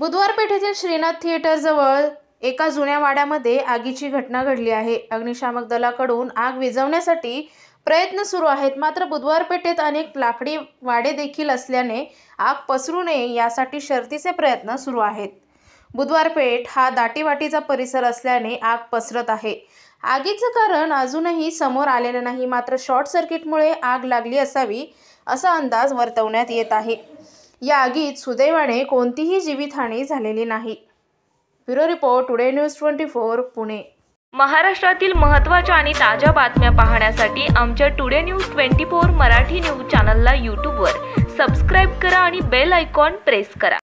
बुधवार पेठेतील श्रीनाथ थिएटर जवळ एका जुन्या वाड्यामध्ये आगीची घटना घडली आहे। अग्निशामक दलाकडून आग विझवण्यासाठी प्रयत्न सुरू आहेत, मात्र बुधवार पेठेत अनेक लाकडी वाडे देखील असल्याने आग पसरू नये यासाठी शर्तीचे प्रयत्न सुरू आहेत। बुधवार पेठ हा दाटीवाटीचा परिसर असल्याने आग पसरत आहे। आगीचं कारण अजूनही समोर आलेलं नाही, मात्र शॉर्ट सर्किटमुळे आग लागली असावी असा अंदाज वर्तवण्यात येत आहे। या आगीत सुदैवाने कोणतीही जीवितहानी झालेली नाही। Bureau report today news 24 Pune. महाराष्ट्रातील महत्त्वाच्या आणि ताज्या बातम्या पाहण्यासाठी आमच्या टुडे न्यूज 24 मराठी न्यूज चॅनलला YouTube वर सबस्क्राइब करा आणि बेल आयकॉन प्रेस करा।